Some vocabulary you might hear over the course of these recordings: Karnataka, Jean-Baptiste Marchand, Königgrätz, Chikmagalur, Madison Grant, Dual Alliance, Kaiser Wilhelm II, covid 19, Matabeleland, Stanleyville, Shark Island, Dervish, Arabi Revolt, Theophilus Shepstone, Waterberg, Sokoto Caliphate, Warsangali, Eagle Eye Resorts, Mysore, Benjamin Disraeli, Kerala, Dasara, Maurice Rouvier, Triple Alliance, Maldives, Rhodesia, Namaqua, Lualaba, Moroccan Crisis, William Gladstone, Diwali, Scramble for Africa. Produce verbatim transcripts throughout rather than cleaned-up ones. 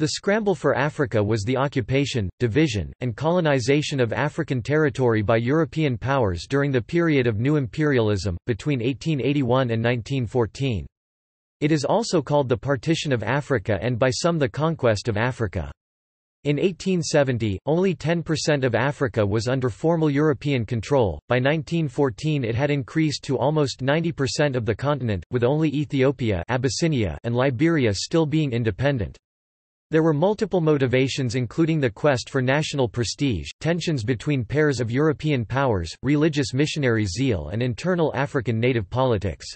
The Scramble for Africa was the occupation, division, and colonization of African territory by European powers during the period of New Imperialism, between eighteen eighty-one and nineteen fourteen. It is also called the Partition of Africa and by some the Conquest of Africa. In eighteen seventy, only ten percent of Africa was under formal European control. By nineteen fourteen, it had increased to almost ninety percent of the continent, with only Ethiopia, Abyssinia, and Liberia still being independent. There were multiple motivations, including the quest for national prestige, tensions between pairs of European powers, religious missionary zeal, and internal African native politics.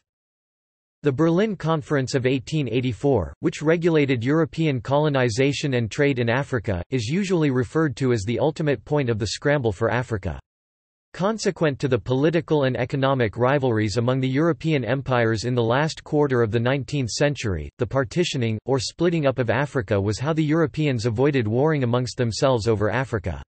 The Berlin Conference of eighteen eighty-four, which regulated European colonization and trade in Africa, is usually referred to as the ultimate point of the Scramble for Africa. Consequent to the political and economic rivalries among the European empires in the last quarter of the nineteenth century, the partitioning, or splitting up of Africa was how the Europeans avoided warring amongst themselves over Africa.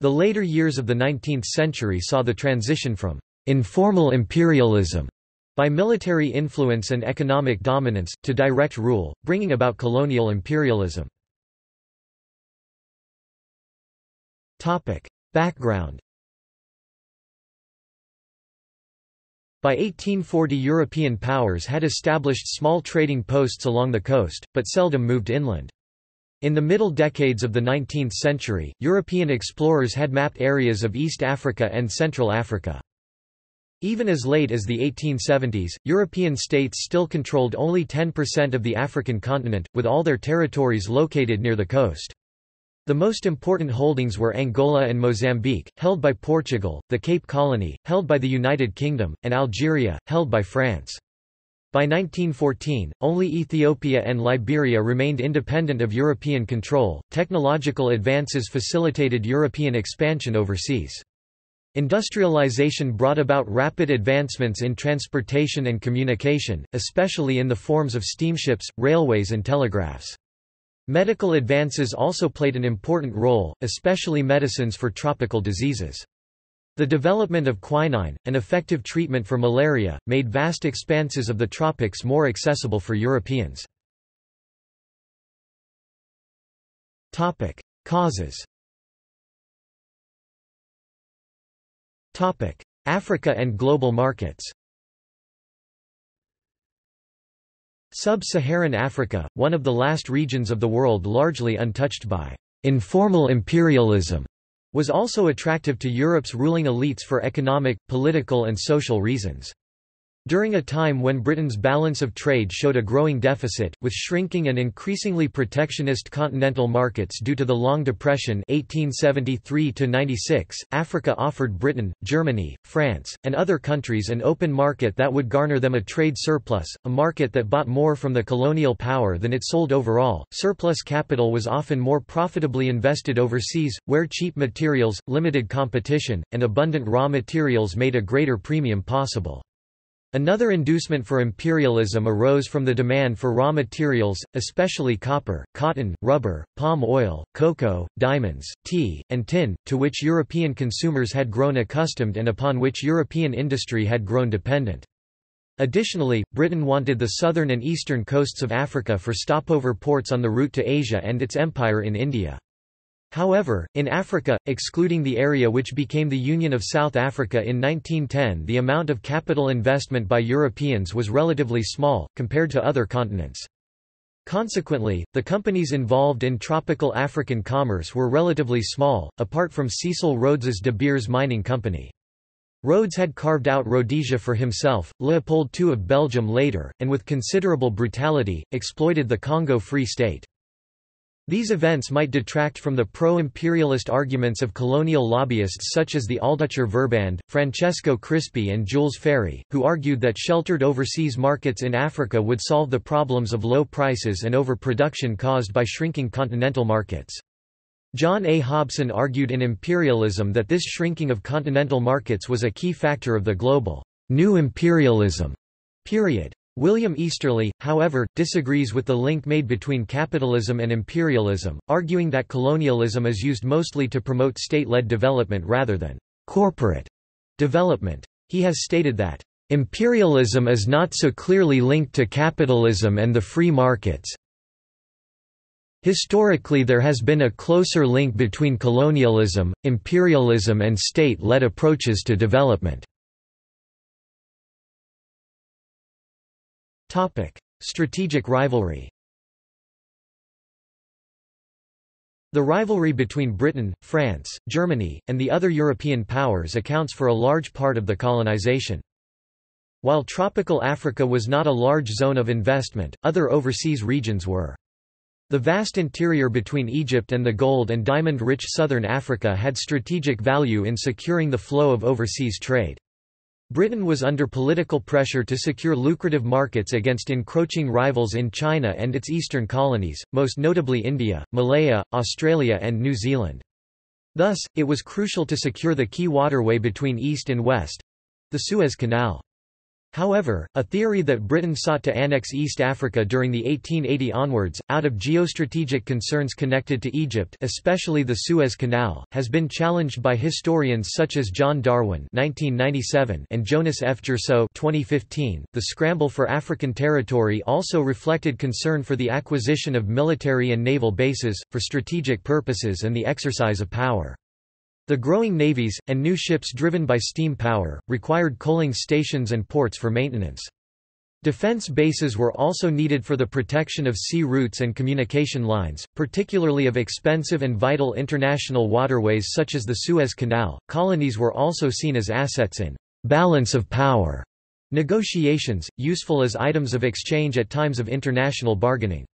The later years of the nineteenth century saw the transition from informal imperialism by military influence and economic dominance, to direct rule, bringing about colonial imperialism. Background. By eighteen forty, European powers had established small trading posts along the coast, but seldom moved inland. In the middle decades of the nineteenth century, European explorers had mapped areas of East Africa and Central Africa. Even as late as the eighteen seventies, European states still controlled only ten percent of the African continent, with all their territories located near the coast. The most important holdings were Angola and Mozambique, held by Portugal, the Cape Colony, held by the United Kingdom, and Algeria, held by France. By nineteen fourteen, only Ethiopia and Liberia remained independent of European control. Technological advances facilitated European expansion overseas. Industrialization brought about rapid advancements in transportation and communication, especially in the forms of steamships, railways and telegraphs. Medical advances also played an important role, especially medicines for tropical diseases. The development of quinine, an effective treatment for malaria, made vast expanses of the tropics more accessible for Europeans. Topic: Causes. Topic: Africa and global markets. Sub-Saharan Africa, one of the last regions of the world largely untouched by informal imperialism, was also attractive to Europe's ruling elites for economic, political and social reasons. During a time when Britain's balance of trade showed a growing deficit, with shrinking and increasingly protectionist continental markets due to the Long Depression eighteen seventy-three to ninety-six, Africa offered Britain, Germany, France, and other countries an open market that would garner them a trade surplus, a market that bought more from the colonial power than it sold overall. Surplus capital was often more profitably invested overseas, where cheap materials, limited competition, and abundant raw materials made a greater premium possible. Another inducement for imperialism arose from the demand for raw materials, especially copper, cotton, rubber, palm oil, cocoa, diamonds, tea, and tin, to which European consumers had grown accustomed and upon which European industry had grown dependent. Additionally, Britain wanted the southern and eastern coasts of Africa for stopover ports on the route to Asia and its empire in India. However, in Africa, excluding the area which became the Union of South Africa in nineteen ten, the amount of capital investment by Europeans was relatively small, compared to other continents. Consequently, the companies involved in tropical African commerce were relatively small, apart from Cecil Rhodes's De Beers Mining Company. Rhodes had carved out Rhodesia for himself, Leopold the Second of Belgium later, and with considerable brutality, exploited the Congo Free State. These events might detract from the pro-imperialist arguments of colonial lobbyists such as the Alldeutscher Verband, Francesco Crispi and Jules Ferry, who argued that sheltered overseas markets in Africa would solve the problems of low prices and overproduction caused by shrinking continental markets. John A. Hobson argued in Imperialism that this shrinking of continental markets was a key factor of the global New Imperialism period. William Easterly, however, disagrees with the link made between capitalism and imperialism, arguing that colonialism is used mostly to promote state-led development rather than corporate development. He has stated that, "...imperialism is not so clearly linked to capitalism and the free markets Historically, there has been a closer link between colonialism, imperialism and state-led approaches to development. Strategic rivalry. The rivalry between Britain, France, Germany, and the other European powers accounts for a large part of the colonization. While tropical Africa was not a large zone of investment, other overseas regions were. The vast interior between Egypt and the gold and diamond-rich southern Africa had strategic value in securing the flow of overseas trade. Britain was under political pressure to secure lucrative markets against encroaching rivals in China and its eastern colonies, most notably India, Malaya, Australia and New Zealand. Thus, it was crucial to secure the key waterway between East and West—the Suez Canal. However, a theory that Britain sought to annex East Africa during the eighteen eighty onwards, out of geostrategic concerns connected to Egypt, especially the Suez Canal, has been challenged by historians such as John Darwin (nineteen ninety-seven) and Jonas F. Gerso (twenty fifteen). The scramble for African territory also reflected concern for the acquisition of military and naval bases, for strategic purposes and the exercise of power. The growing navies, and new ships driven by steam power, required coaling stations and ports for maintenance. Defense bases were also needed for the protection of sea routes and communication lines, particularly of expensive and vital international waterways such as the Suez Canal. Colonies were also seen as assets in balance of power negotiations, useful as items of exchange at times of international bargaining.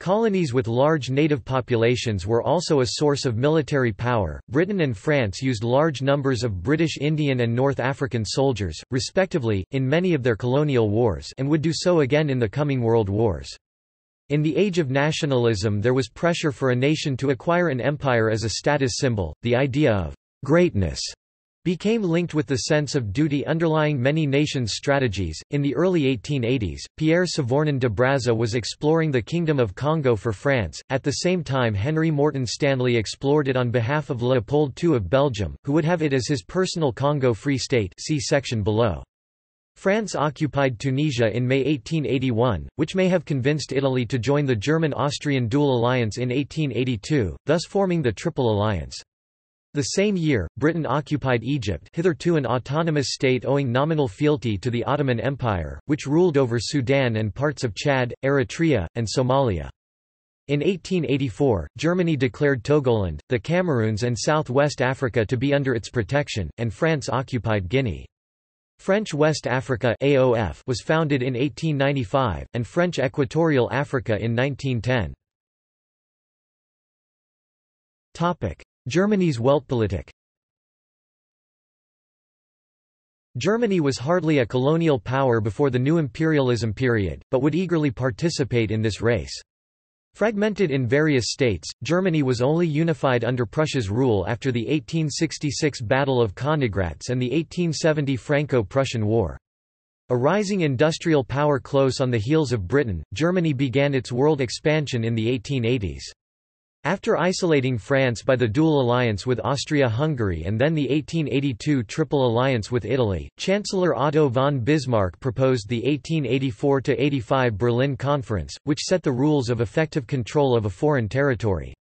Colonies with large native populations were also a source of military power. Britain and France used large numbers of British Indian and North African soldiers, respectively, in many of their colonial wars and would do so again in the coming world wars. In the age of nationalism, there was pressure for a nation to acquire an empire as a status symbol. The idea of greatness became linked with the sense of duty underlying many nations' strategies. In the early eighteen eighties, Pierre Savorgnan de Brazza was exploring the Kingdom of Congo for France. At the same time, Henry Morton Stanley explored it on behalf of Leopold the Second of Belgium, who would have it as his personal Congo Free State. See section below. France occupied Tunisia in May eighteen eighty-one, which may have convinced Italy to join the German-Austrian Dual Alliance in eighteen eighty-two, thus forming the Triple Alliance. The same year, Britain occupied Egypt, hitherto an autonomous state owing nominal fealty to the Ottoman Empire, which ruled over Sudan and parts of Chad, Eritrea, and Somalia. In eighteen eighty-four, Germany declared Togoland, the Cameroons and South West Africa to be under its protection, and France occupied Guinea. French West Africa (A O F) was founded in eighteen ninety-five, and French Equatorial Africa in nineteen ten. Germany's Weltpolitik. Germany was hardly a colonial power before the new imperialism period, but would eagerly participate in this race. Fragmented in various states, Germany was only unified under Prussia's rule after the eighteen sixty-six Battle of Königgrätz and the eighteen seventy Franco-Prussian War. A rising industrial power close on the heels of Britain, Germany began its world expansion in the eighteen eighties. After isolating France by the Dual Alliance with Austria-Hungary and then the eighteen eighty-two Triple Alliance with Italy, Chancellor Otto von Bismarck proposed the eighteen eighty-four to eighty-five Berlin Conference, which set the rules of effective control of a foreign territory.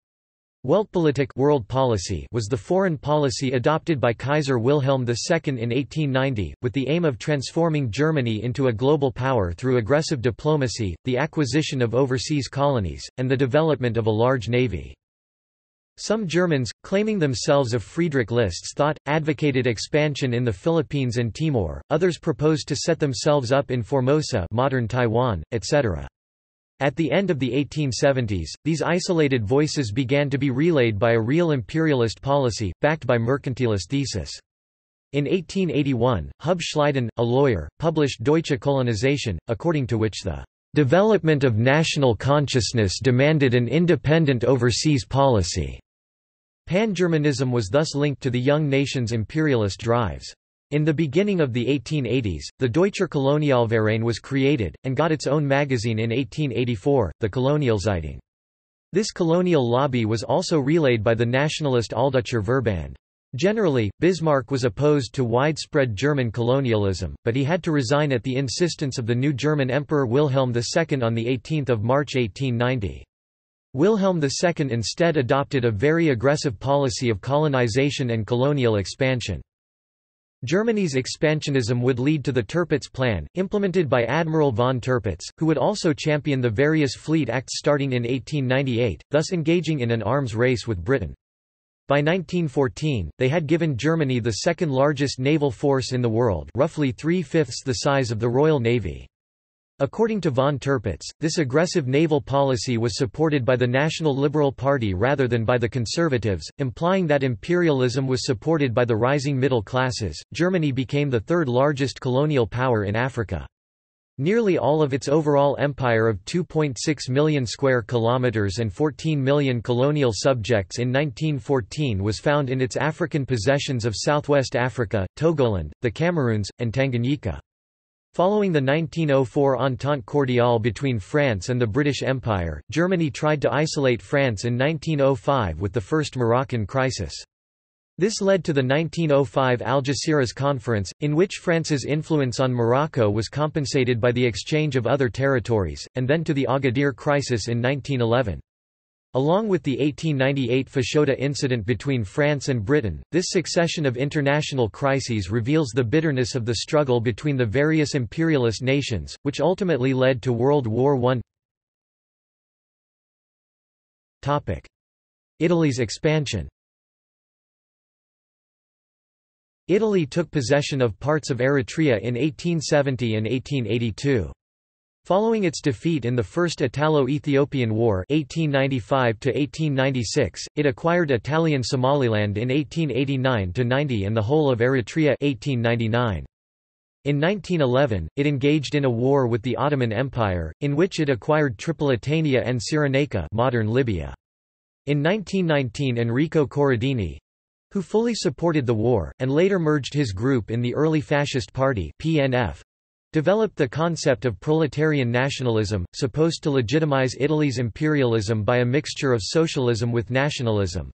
Weltpolitik (world policy) was the foreign policy adopted by Kaiser Wilhelm the Second in eighteen ninety, with the aim of transforming Germany into a global power through aggressive diplomacy, the acquisition of overseas colonies, and the development of a large navy. Some Germans, claiming themselves of Friedrich List's thought, advocated expansion in the Philippines and Timor, others proposed to set themselves up in Formosa, modern Taiwan, et cetera. At the end of the eighteen seventies, these isolated voices began to be relayed by a real imperialist policy, backed by mercantilist thesis. In eighteen eighty-one, Hub Schleiden, a lawyer, published Deutsche Kolonisation, according to which the "development of national consciousness demanded an independent overseas policy." Pan-Germanism was thus linked to the young nation's imperialist drives. In the beginning of the eighteen eighties, the Deutscher Kolonialverein was created, and got its own magazine in eighteen eighty-four, the Kolonialzeitung. This colonial lobby was also relayed by the nationalist Alldeutscher Verband. Generally, Bismarck was opposed to widespread German colonialism, but he had to resign at the insistence of the new German Emperor Wilhelm the Second on the eighteenth of March eighteen ninety. Wilhelm the Second instead adopted a very aggressive policy of colonization and colonial expansion. Germany's expansionism would lead to the Tirpitz Plan, implemented by Admiral von Tirpitz, who would also champion the various fleet acts starting in eighteen ninety-eight, thus engaging in an arms race with Britain. By nineteen fourteen, they had given Germany the second largest naval force in the world, roughly three-fifths the size of the Royal Navy. According to von Tirpitz, this aggressive naval policy was supported by the National Liberal Party rather than by the Conservatives, implying that imperialism was supported by the rising middle classes. Germany became the third largest colonial power in Africa. Nearly all of its overall empire of two point six million square kilometers and fourteen million colonial subjects in nineteen fourteen was found in its African possessions of Southwest Africa, Togoland, the Cameroons, and Tanganyika. Following the nineteen oh four Entente Cordiale between France and the British Empire, Germany tried to isolate France in nineteen oh five with the First Moroccan Crisis. This led to the nineteen oh five Algeciras Conference, in which France's influence on Morocco was compensated by the exchange of other territories, and then to the Agadir Crisis in nineteen eleven. Along with the eighteen ninety-eight Fashoda incident between France and Britain, this succession of international crises reveals the bitterness of the struggle between the various imperialist nations, which ultimately led to World War One. Italy's expansion. Italy took possession of parts of Eritrea in eighteen seventy and eighteen eighty-two. Following its defeat in the First Italo-Ethiopian War eighteen ninety-five to eighteen ninety-six, it acquired Italian Somaliland in eighteen eighty-nine to ninety and the whole of Eritrea eighteen ninety-nine. In nineteen eleven, it engaged in a war with the Ottoman Empire, in which it acquired Tripolitania and Cyrenaica, modern Libya. In nineteen nineteen, Enrico Corradini, who fully supported the war, and later merged his group in the early Fascist Party P N F, developed the concept of proletarian nationalism, supposed to legitimize Italy's imperialism by a mixture of socialism with nationalism.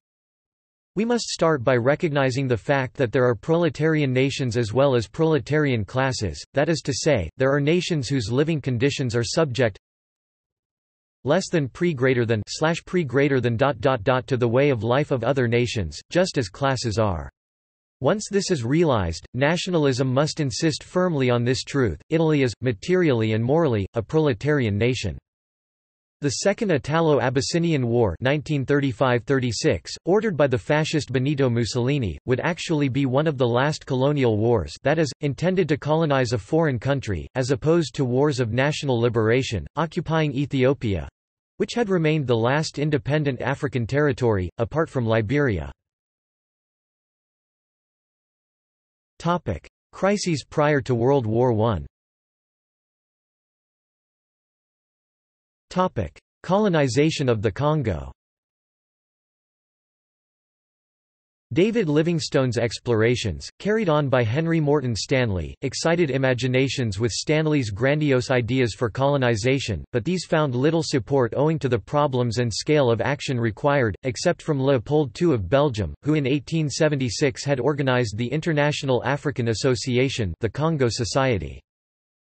We must start by recognizing the fact that there are proletarian nations as well as proletarian classes, that is to say, there are nations whose living conditions are subject less than pre greater than slash pre greater than dot dot dot to the way of life of other nations, just as classes are. Once this is realized, nationalism must insist firmly on this truth. Italy is, materially and morally, a proletarian nation. The Second Italo-Abyssinian War nineteen thirty-five to thirty-six, ordered by the fascist Benito Mussolini, would actually be one of the last colonial wars that is, intended to colonize a foreign country, as opposed to wars of national liberation, occupying Ethiopia, which had remained the last independent African territory, apart from Liberia. Topic: Crises prior to World War One. Topic: Colonization of the Congo. David Livingstone's explorations, carried on by Henry Morton Stanley, excited imaginations with Stanley's grandiose ideas for colonization, but these found little support owing to the problems and scale of action required, except from Leopold the Second of Belgium, who in eighteen seventy-six had organized the International African Association, the Congo Society.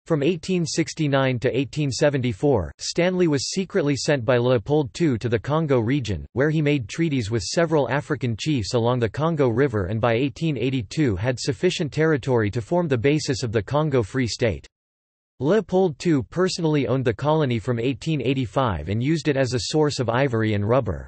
From eighteen sixty-nine to eighteen seventy-four, Stanley was secretly sent by Leopold the Second to the Congo region, where he made treaties with several African chiefs along the Congo River and by eighteen eighty-two had sufficient territory to form the basis of the Congo Free State. Leopold the Second personally owned the colony from eighteen eighty-five and used it as a source of ivory and rubber.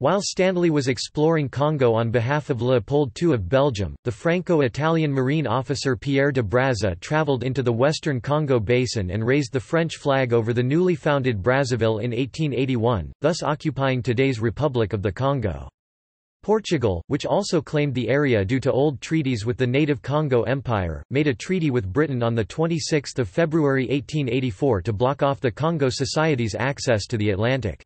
While Stanley was exploring Congo on behalf of Leopold the Second of Belgium, the Franco-Italian marine officer Pierre de Brazza travelled into the western Congo basin and raised the French flag over the newly founded Brazzaville in eighteen eighty-one, thus occupying today's Republic of the Congo. Portugal, which also claimed the area due to old treaties with the native Congo Empire, made a treaty with Britain on the twenty-sixth of February eighteen eighty-four to block off the Congo Society's access to the Atlantic.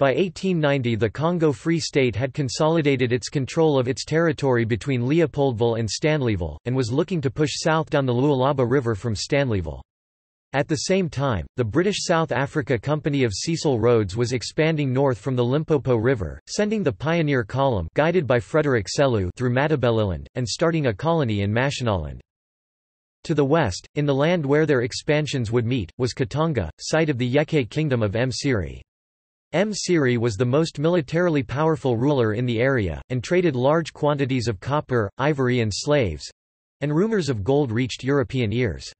By eighteen ninety, the Congo Free State had consolidated its control of its territory between Leopoldville and Stanleyville, and was looking to push south down the Lualaba River from Stanleyville. At the same time, the British South Africa Company of Cecil Rhodes was expanding north from the Limpopo River, sending the Pioneer Column guided by Frederick Selu through Matabeleland, and starting a colony in Mashonaland. To the west, in the land where their expansions would meet, was Katanga, site of the Yeke Kingdom of M'Siri. M'Siri was the most militarily powerful ruler in the area, and traded large quantities of copper, ivory and slaves—and rumors of gold reached European ears.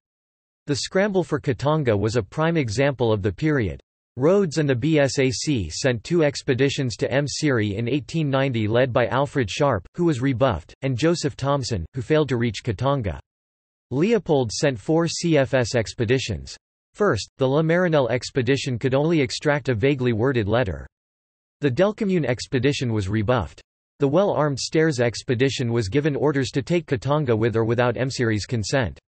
The scramble for Katanga was a prime example of the period. Rhodes and the B S A C sent two expeditions to M'Siri in eighteen ninety led by Alfred Sharpe, who was rebuffed, and Joseph Thomson, who failed to reach Katanga. Leopold sent four C F S expeditions. First, the La Marinelle expedition could only extract a vaguely worded letter. The Delcommune expedition was rebuffed. The well-armed Stairs expedition was given orders to take Katanga with or without M'Siri's consent.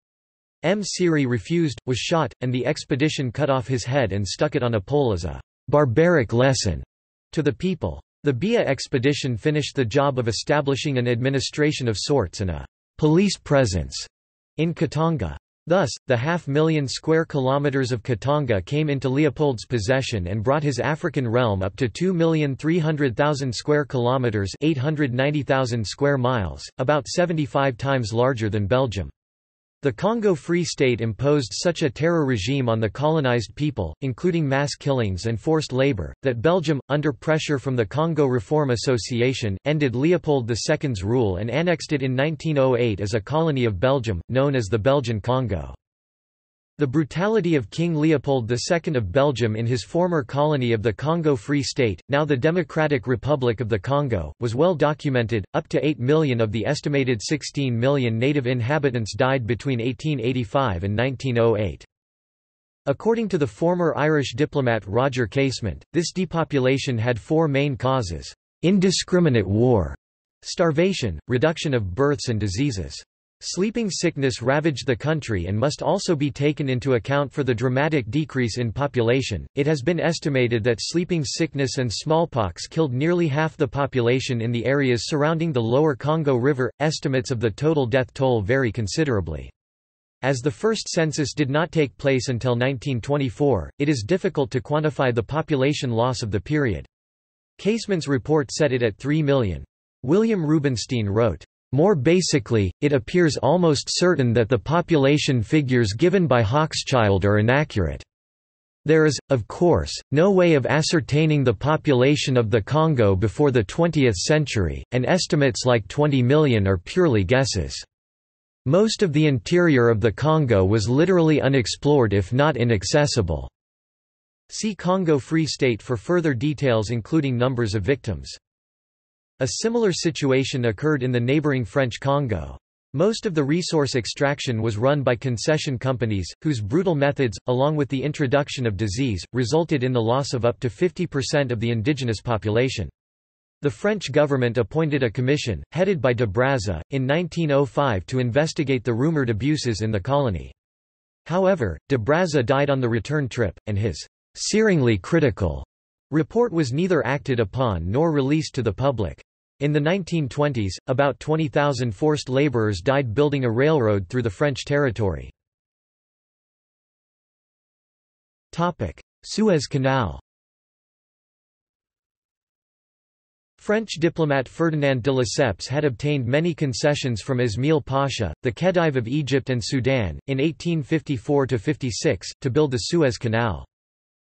M'Siri refused, was shot, and the expedition cut off his head and stuck it on a pole as a barbaric lesson to the people. The Bia expedition finished the job of establishing an administration of sorts and a police presence in Katanga. Thus, the half-million square kilometers of Katanga came into Leopold's possession and brought his African realm up to two million three hundred thousand square kilometers (eight hundred ninety thousand square miles), about seventy-five times larger than Belgium. The Congo Free State imposed such a terror regime on the colonized people, including mass killings and forced labor, that Belgium, under pressure from the Congo Reform Association, ended Leopold the Second's rule and annexed it in nineteen oh eight as a colony of Belgium, known as the Belgian Congo. The brutality of King Leopold the Second of Belgium in his former colony of the Congo Free State, now the Democratic Republic of the Congo, was well documented. Up to eight million of the estimated sixteen million native inhabitants died between eighteen eighty-five and nineteen oh eight. According to the former Irish diplomat Roger Casement, this depopulation had four main causes: indiscriminate war, starvation, reduction of births and diseases. Sleeping sickness ravaged the country and must also be taken into account for the dramatic decrease in population. It has been estimated that sleeping sickness and smallpox killed nearly half the population in the areas surrounding the lower Congo River. Estimates of the total death toll vary considerably. As the first census did not take place until nineteen twenty-four, it is difficult to quantify the population loss of the period. Casement's report set it at three million. William Rubinstein wrote, "More basically, it appears almost certain that the population figures given by Hochschild are inaccurate. There is, of course, no way of ascertaining the population of the Congo before the twentieth century, and estimates like twenty million are purely guesses. Most of the interior of the Congo was literally unexplored if not inaccessible." See Congo Free State for further details including numbers of victims. A similar situation occurred in the neighboring French Congo. Most of the resource extraction was run by concession companies, whose brutal methods, along with the introduction of disease, resulted in the loss of up to fifty percent of the indigenous population. The French government appointed a commission, headed by de Brazza, in nineteen oh five to investigate the rumored abuses in the colony. However, de Brazza died on the return trip, and his "searingly critical" report was neither acted upon nor released to the public. In the nineteen twenties, about twenty thousand forced laborers died building a railroad through the French territory. Topic: Suez Canal. French diplomat Ferdinand de Lesseps had obtained many concessions from Ismail Pasha, the Khedive of Egypt and Sudan, in eighteen fifty-four to fifty-six, to build the Suez Canal.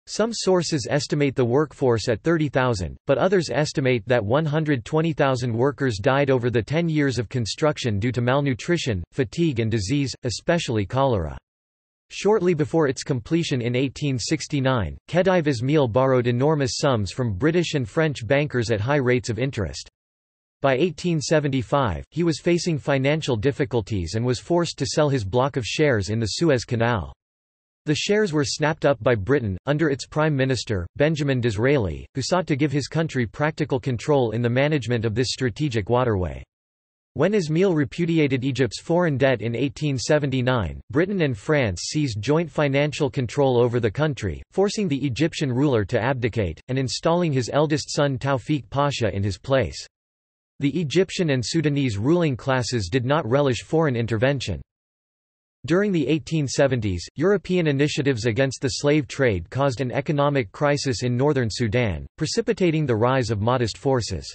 Some sources estimate the workforce at thirty thousand, but others estimate that one hundred twenty thousand workers died over the ten years of construction due to malnutrition, fatigue and disease, especially cholera. Shortly before its completion in eighteen sixty-nine, Khedive Ismail borrowed enormous sums from British and French bankers at high rates of interest. By eighteen seventy-five, he was facing financial difficulties and was forced to sell his block of shares in the Suez Canal. The shares were snapped up by Britain, under its Prime Minister, Benjamin Disraeli, who sought to give his country practical control in the management of this strategic waterway. When Ismail repudiated Egypt's foreign debt in eighteen seventy-nine, Britain and France seized joint financial control over the country, forcing the Egyptian ruler to abdicate, and installing his eldest son Taufik Pasha in his place. The Egyptian and Sudanese ruling classes did not relish foreign intervention. During the eighteen seventies, European initiatives against the slave trade caused an economic crisis in northern Sudan, precipitating the rise of Mahdist forces.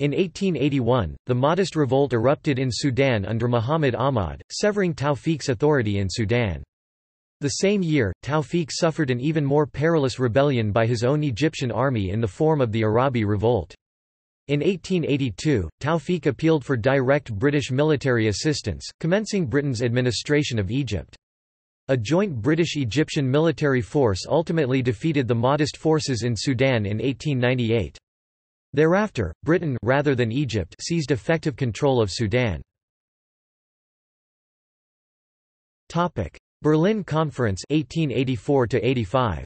In eighteen eighty-one, the Mahdist revolt erupted in Sudan under Muhammad Ahmad, severing Taufik's authority in Sudan. The same year, Tawfiq suffered an even more perilous rebellion by his own Egyptian army in the form of the Arabi Revolt. In eighteen eighty-two, Tawfiq appealed for direct British military assistance, commencing Britain's administration of Egypt. A joint British-Egyptian military force ultimately defeated the Mahdist forces in Sudan in eighteen ninety-eight. Thereafter, Britain rather than Egypt seized effective control of Sudan. Berlin Conference eighteen eighty-four to eighty-five.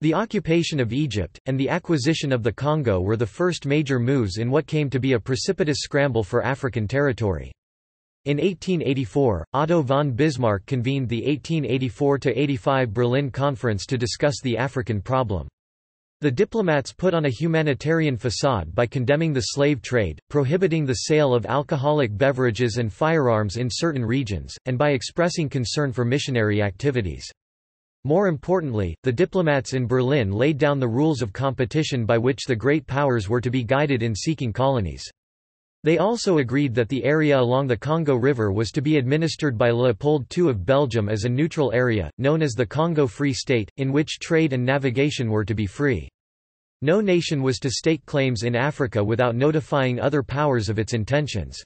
The occupation of Egypt, and the acquisition of the Congo were the first major moves in what came to be a precipitous scramble for African territory. In eighteen eighty-four, Otto von Bismarck convened the eighteen eighty-four to eighty-five Berlin Conference to discuss the African problem. The diplomats put on a humanitarian facade by condemning the slave trade, prohibiting the sale of alcoholic beverages and firearms in certain regions, and by expressing concern for missionary activities. More importantly, the diplomats in Berlin laid down the rules of competition by which the great powers were to be guided in seeking colonies. They also agreed that the area along the Congo River was to be administered by Leopold the Second of Belgium as a neutral area, known as the Congo Free State, in which trade and navigation were to be free. No nation was to stake claims in Africa without notifying other powers of its intentions.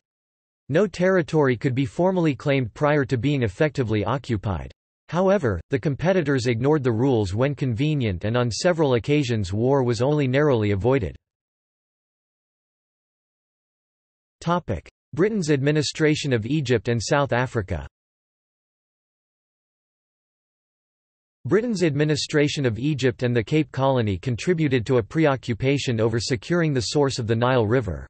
No territory could be formally claimed prior to being effectively occupied. However, the competitors ignored the rules when convenient, and on several occasions war was only narrowly avoided. Britain's administration of Egypt and South Africa. Britain's administration of Egypt and the Cape Colony contributed to a preoccupation over securing the source of the Nile River.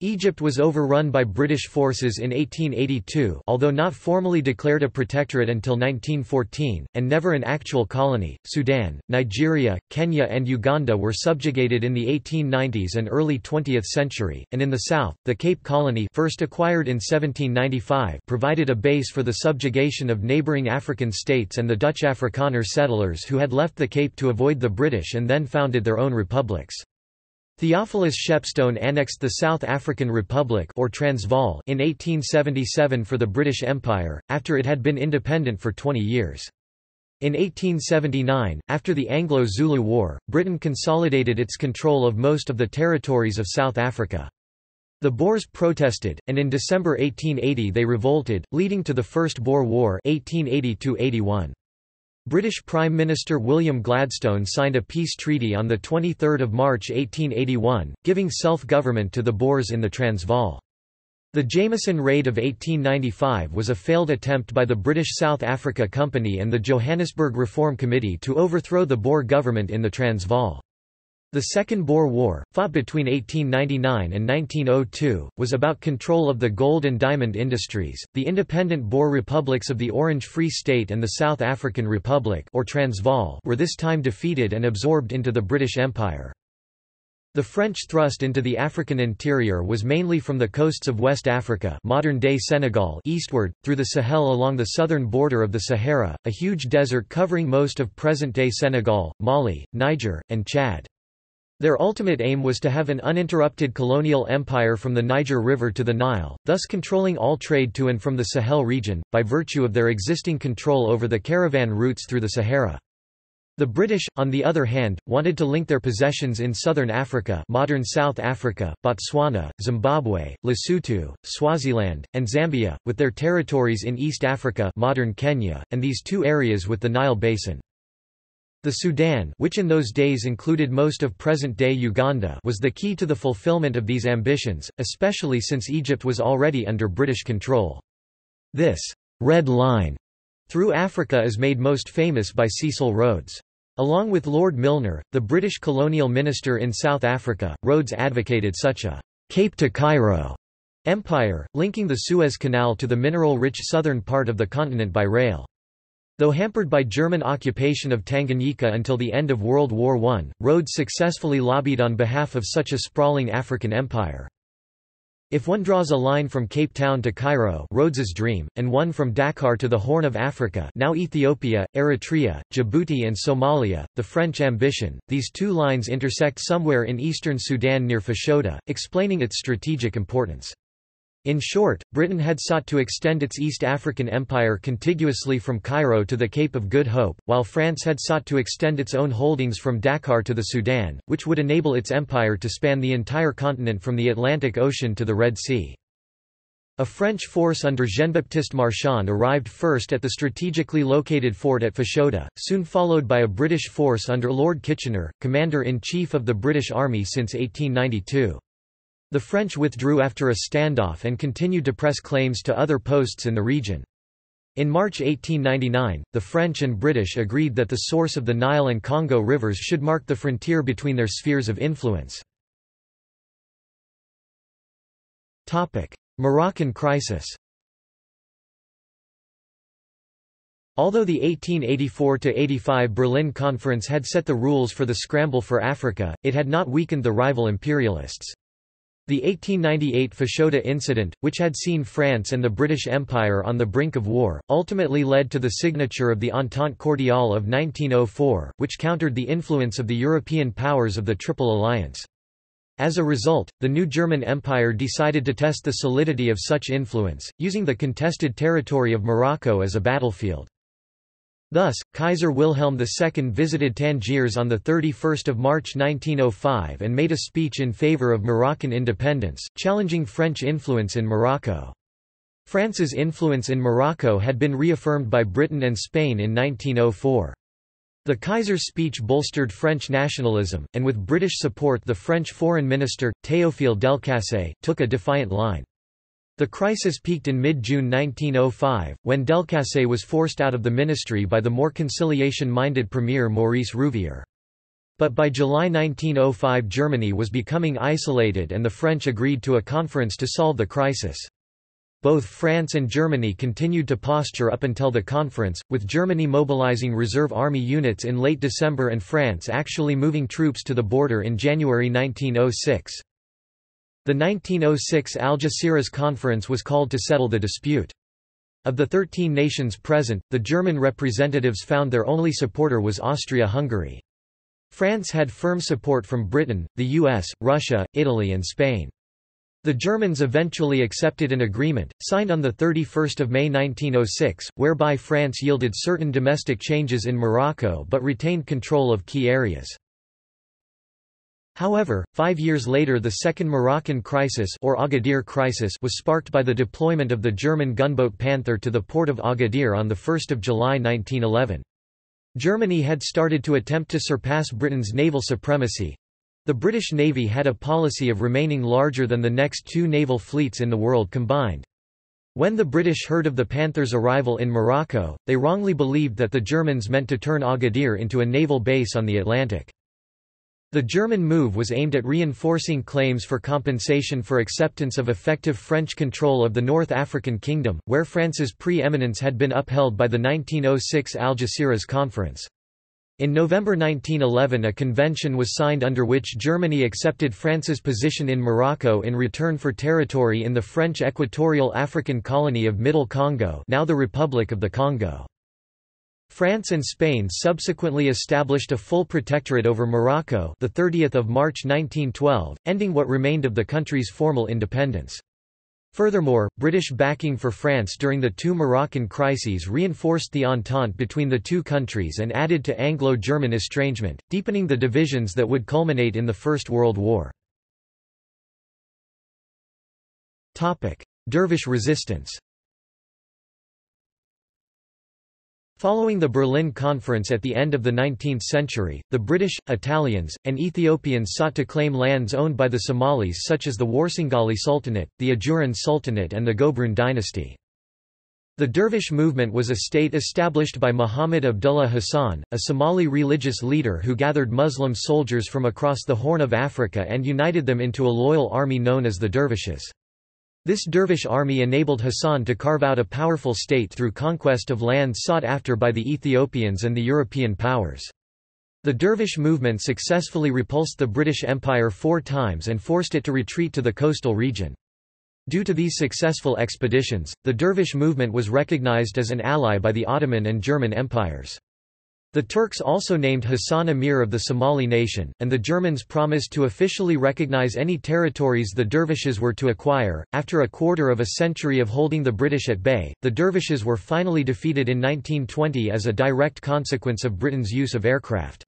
Egypt was overrun by British forces in eighteen eighty-two, although not formally declared a protectorate until nineteen fourteen, and never an actual colony. Sudan, Nigeria, Kenya and Uganda were subjugated in the eighteen nineties and early twentieth century, and in the south, the Cape Colony, first acquired in seventeen ninety-five, provided a base for the subjugation of neighbouring African states and the Dutch Afrikaner settlers who had left the Cape to avoid the British and then founded their own republics. Theophilus Shepstone annexed the South African Republic or Transvaal in eighteen seventy-seven for the British Empire, after it had been independent for twenty years. In eighteen seventy-nine, after the Anglo-Zulu War, Britain consolidated its control of most of the territories of South Africa. The Boers protested, and in December eighteen eighty they revolted, leading to the First Boer War eighteen eighty to eighty-one. British Prime Minister William Gladstone signed a peace treaty on the twenty-third of March eighteen eighty-one, giving self-government to the Boers in the Transvaal. The Jameson Raid of eighteen ninety-five was a failed attempt by the British South Africa Company and the Johannesburg Reform Committee to overthrow the Boer government in the Transvaal. The Second Boer War, fought between eighteen ninety-nine and nineteen oh two, was about control of the gold and diamond industries. The independent Boer republics of the Orange Free State and the South African Republic or Transvaal were this time defeated and absorbed into the British Empire. The French thrust into the African interior was mainly from the coasts of West Africa, modern-day Senegal, eastward through the Sahel along the southern border of the Sahara, a huge desert covering most of present-day Senegal, Mali, Niger, and Chad. Their ultimate aim was to have an uninterrupted colonial empire from the Niger River to the Nile, thus controlling all trade to and from the Sahel region, by virtue of their existing control over the caravan routes through the Sahara. The British, on the other hand, wanted to link their possessions in southern Africa, modern South Africa, Botswana, Zimbabwe, Lesotho, Swaziland, and Zambia, with their territories in East Africa, modern Kenya, and these two areas with the Nile Basin. The Sudan, which in those days included most of present-day Uganda, was the key to the fulfillment of these ambitions, especially since Egypt was already under British control. This red line through Africa is made most famous by Cecil Rhodes. Along with Lord Milner, the British colonial minister in South Africa, Rhodes advocated such a Cape to Cairo empire, linking the Suez Canal to the mineral-rich southern part of the continent by rail. Though hampered by German occupation of Tanganyika until the end of World War One, Rhodes successfully lobbied on behalf of such a sprawling African empire. If one draws a line from Cape Town to Cairo, Rhodes's dream, and one from Dakar to the Horn of Africa, now Ethiopia, Eritrea, Djibouti and Somalia, the French ambition, these two lines intersect somewhere in eastern Sudan near Fashoda, explaining its strategic importance. In short, Britain had sought to extend its East African empire contiguously from Cairo to the Cape of Good Hope, while France had sought to extend its own holdings from Dakar to the Sudan, which would enable its empire to span the entire continent from the Atlantic Ocean to the Red Sea. A French force under Jean-Baptiste Marchand arrived first at the strategically located fort at Fashoda, soon followed by a British force under Lord Kitchener, Commander-in-Chief of the British Army since eighteen ninety-two. The French withdrew after a standoff and continued to press claims to other posts in the region. In March eighteen ninety-nine, the French and British agreed that the source of the Nile and Congo rivers should mark the frontier between their spheres of influence. Topic: Moroccan Crisis. Although the eighteen eighty-four to eighty-five Berlin Conference had set the rules for the Scramble for Africa, it had not weakened the rival imperialists. The eighteen ninety-eight Fashoda incident, which had seen France and the British Empire on the brink of war, ultimately led to the signature of the Entente Cordiale of nineteen oh four, which countered the influence of the European powers of the Triple Alliance. As a result, the new German Empire decided to test the solidity of such influence, using the contested territory of Morocco as a battlefield. Thus, Kaiser Wilhelm the Second visited Tangiers on the thirty-first of March nineteen oh five and made a speech in favor of Moroccan independence, challenging French influence in Morocco. France's influence in Morocco had been reaffirmed by Britain and Spain in nineteen oh four. The Kaiser's speech bolstered French nationalism, and with British support the French Foreign Minister, Théophile Delcassé, took a defiant line. The crisis peaked in mid-June nineteen oh five, when Delcassé was forced out of the ministry by the more conciliation-minded Premier Maurice Rouvier. But by July nineteen oh five Germany was becoming isolated and the French agreed to a conference to solve the crisis. Both France and Germany continued to posture up until the conference, with Germany mobilizing reserve army units in late December and France actually moving troops to the border in January nineteen oh six. The nineteen oh six Algeciras Conference was called to settle the dispute. Of the thirteen nations present, the German representatives found their only supporter was Austria-Hungary. France had firm support from Britain, the U S, Russia, Italy and Spain. The Germans eventually accepted an agreement, signed on the thirty-first of May nineteen oh six, whereby France yielded certain domestic changes in Morocco but retained control of key areas. However, five years later the Second Moroccan Crisis, or Agadir Crisis, was sparked by the deployment of the German gunboat Panther to the port of Agadir on the first of July nineteen eleven. Germany had started to attempt to surpass Britain's naval supremacy. The British Navy had a policy of remaining larger than the next two naval fleets in the world combined. When the British heard of the Panther's arrival in Morocco, they wrongly believed that the Germans meant to turn Agadir into a naval base on the Atlantic. The German move was aimed at reinforcing claims for compensation for acceptance of effective French control of the North African Kingdom, where France's pre-eminence had been upheld by the nineteen oh six Algeciras Conference. In November nineteen eleven a convention was signed under which Germany accepted France's position in Morocco in return for territory in the French Equatorial African colony of Middle Congo, now the Republic of the Congo. France and Spain subsequently established a full protectorate over Morocco, the thirtieth of March nineteen twelve, ending what remained of the country's formal independence. Furthermore, British backing for France during the two Moroccan crises reinforced the entente between the two countries and added to Anglo-German estrangement, deepening the divisions that would culminate in the First World War. Topic: Dervish resistance. Following the Berlin Conference at the end of the nineteenth century, the British, Italians, and Ethiopians sought to claim lands owned by the Somalis such as the Warsangali Sultanate, the Ajuran Sultanate and the Gobroon dynasty. The Dervish movement was a state established by Muhammad Abdullah Hassan, a Somali religious leader who gathered Muslim soldiers from across the Horn of Africa and united them into a loyal army known as the Dervishes. This dervish army enabled Hassan to carve out a powerful state through conquest of land sought after by the Ethiopians and the European powers. The dervish movement successfully repulsed the British Empire four times and forced it to retreat to the coastal region. Due to these successful expeditions, the dervish movement was recognized as an ally by the Ottoman and German empires. The Turks also named Hassan Amir of the Somali nation, and the Germans promised to officially recognize any territories the dervishes were to acquire. After a quarter of a century of holding the British at bay, the dervishes were finally defeated in nineteen twenty as a direct consequence of Britain's use of aircraft.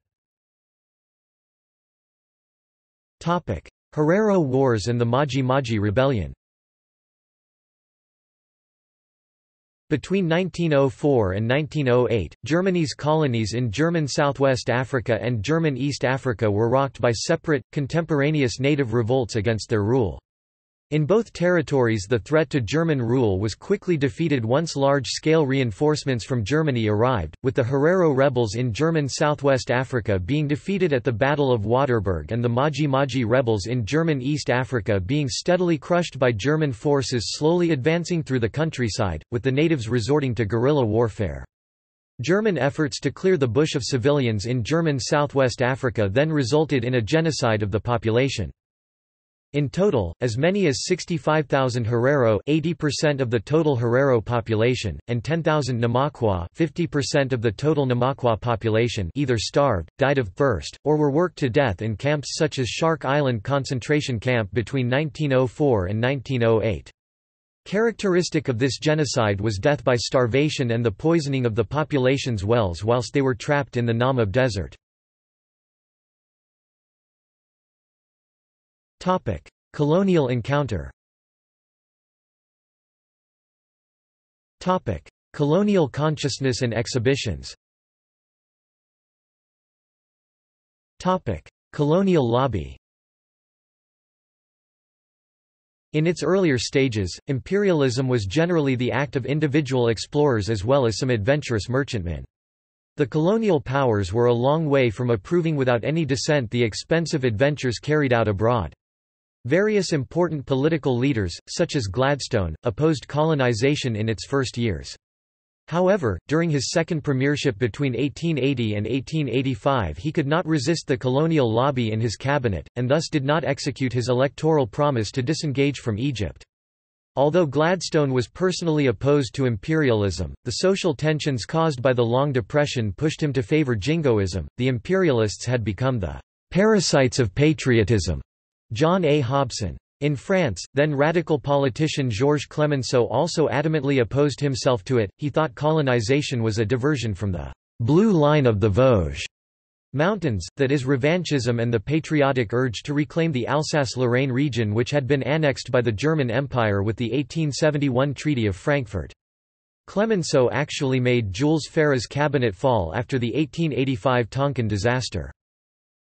Topic: Herero Wars and the Maji Maji Rebellion. Between nineteen oh four and nineteen oh eight, Germany's colonies in German Southwest Africa and German East Africa were rocked by separate, contemporaneous native revolts against their rule. In both territories the threat to German rule was quickly defeated once large-scale reinforcements from Germany arrived, with the Herero rebels in German Southwest Africa being defeated at the Battle of Waterberg and the Maji Maji rebels in German East Africa being steadily crushed by German forces slowly advancing through the countryside, with the natives resorting to guerrilla warfare. German efforts to clear the bush of civilians in German Southwest Africa then resulted in a genocide of the population. In total, as many as sixty-five thousand Herero, eighty percent of the total Herero population, and ten thousand Namaqua, fifty percent of the total Namaqua population, either starved, died of thirst, or were worked to death in camps such as Shark Island concentration camp between nineteen oh four and nineteen oh eight. Characteristic of this genocide was death by starvation and the poisoning of the population's wells whilst they were trapped in the Namib Desert. Topic: Colonial encounter. Topic: Colonial consciousness and exhibitions. Topic: Colonial lobby. In its earlier stages, imperialism was generally the act of individual explorers as well as some adventurous merchantmen. The colonial powers were a long way from approving without any dissent the expensive adventures carried out abroad. Various important political leaders, such as Gladstone, opposed colonization in its first years. However, during his second premiership between eighteen eighty and eighteen eighty-five he could not resist the colonial lobby in his cabinet, and thus did not execute his electoral promise to disengage from Egypt. Although Gladstone was personally opposed to imperialism, the social tensions caused by the Long Depression pushed him to favor jingoism. The imperialists had become the parasites of patriotism. John A. Hobson. In France, then radical politician Georges Clemenceau also adamantly opposed himself to it. He thought colonization was a diversion from the blue line of the Vosges mountains, that is revanchism and the patriotic urge to reclaim the Alsace-Lorraine region which had been annexed by the German Empire with the eighteen seventy-one Treaty of Frankfurt. Clemenceau actually made Jules Ferry's cabinet fall after the eighteen eighty-five Tonkin disaster.